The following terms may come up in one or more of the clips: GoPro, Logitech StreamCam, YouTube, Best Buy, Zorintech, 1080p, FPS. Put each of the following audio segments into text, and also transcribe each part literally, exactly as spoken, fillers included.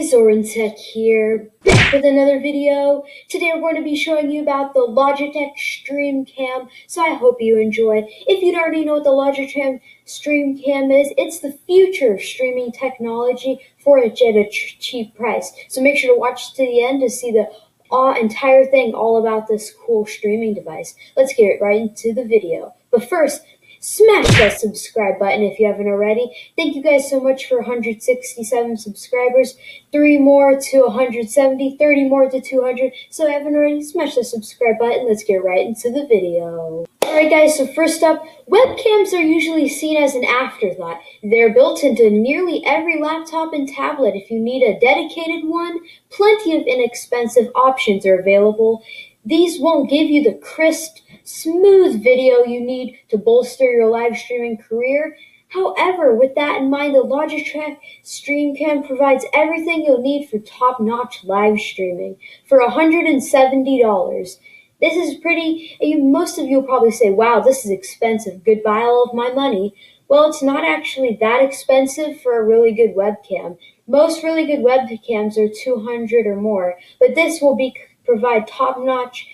Zorintech here, back with another video. Today we're going to be showing you about the Logitech StreamCam, so I hope you enjoy. If you don't already know what the Logitech StreamCam is, it's the future of streaming technology for a jet a cheap price. So make sure to watch to the end to see the uh, entire thing all about this cool streaming device. Let's get right into the video. But first, smash that subscribe button if you haven't already. Thank you guys so much for one hundred sixty-seven subscribers, three more to one hundred seventy, thirty more to two hundred. So if you haven't already, smash that subscribe button. Let's get right into the video. Alright guys, so first up, webcams are usually seen as an afterthought. They're built into nearly every laptop and tablet. If you need a dedicated one, plenty of inexpensive options are available. These won't give you the crisp, smooth video you need to bolster your live streaming career. However, with that in mind, the Logitech StreamCam provides everything you'll need for top-notch live streaming for one hundred seventy dollars. This is pretty, most of you will probably say, wow, this is expensive, goodbye all of my money. Well, it's not actually that expensive for a really good webcam. Most really good webcams are two hundred dollars or more, but this will be provide top-notch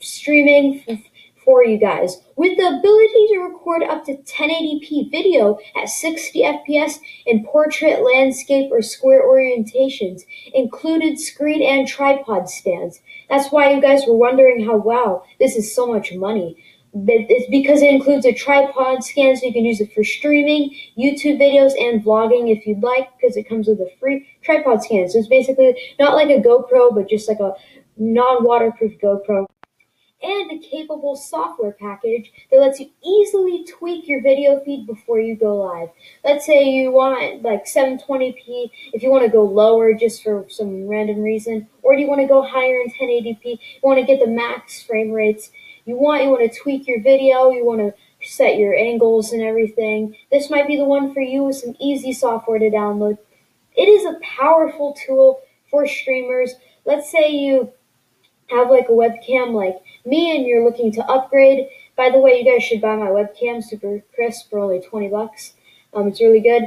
streaming for you guys. With the ability to record up to ten eighty p video at sixty F P S in portrait, landscape, or square orientations, included screen and tripod stands. That's why you guys were wondering how, wow, this is so much money. It's because it includes a tripod stand, so you can use it for streaming, YouTube videos, and vlogging if you'd like, because it comes with a free tripod stand. So it's basically not like a GoPro, but just like a non-waterproof GoPro. And a capable software package that lets you easily tweak your video feed before you go live. Let's say you want like seven twenty p, if you want to go lower just for some random reason, or do you want to go higher in ten eighty p, you want to get the max frame rates, you want, you want to tweak your video, you want to set your angles and everything. This might be the one for you with some easy software to download. It is a powerful tool for streamers. Let's say you have like a webcam like me and you're looking to upgrade. By the way, you guys should buy my webcam, super crisp, for only twenty bucks. Um, it's really good.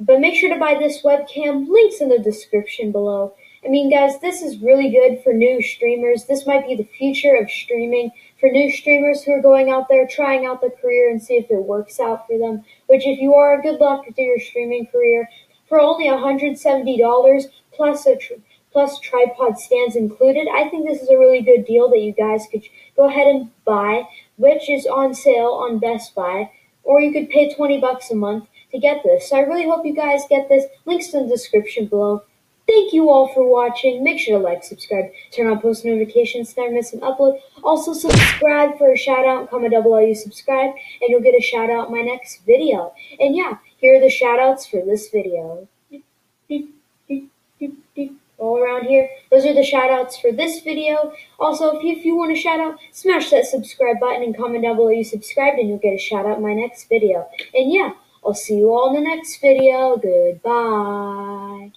But make sure to buy this webcam. Links in the description below. I mean, guys, this is really good for new streamers. This might be the future of streaming for new streamers who are going out there, trying out the career and see if it works out for them. Which, if you are, good luck with your streaming career. For only one hundred seventy dollars plus a... Tr Plus tripod stands included, I think this is a really good deal that you guys could go ahead and buy, which is on sale on Best Buy, or you could pay twenty bucks a month to get this. So I really hope you guys get this. Links in the description below. Thank you all for watching. Make sure to like, subscribe, turn on post notifications so never miss an upload. Also subscribe for a shout out, comment down below you subscribe, and you'll get a shout out in my next video. And yeah, here are the shout outs for this video. All around here. Those are the shout outs for this video. Also, if you, if you want a shout out, smash that subscribe button and comment down below you subscribed and you'll get a shout out in my next video. And yeah, I'll see you all in the next video. Goodbye.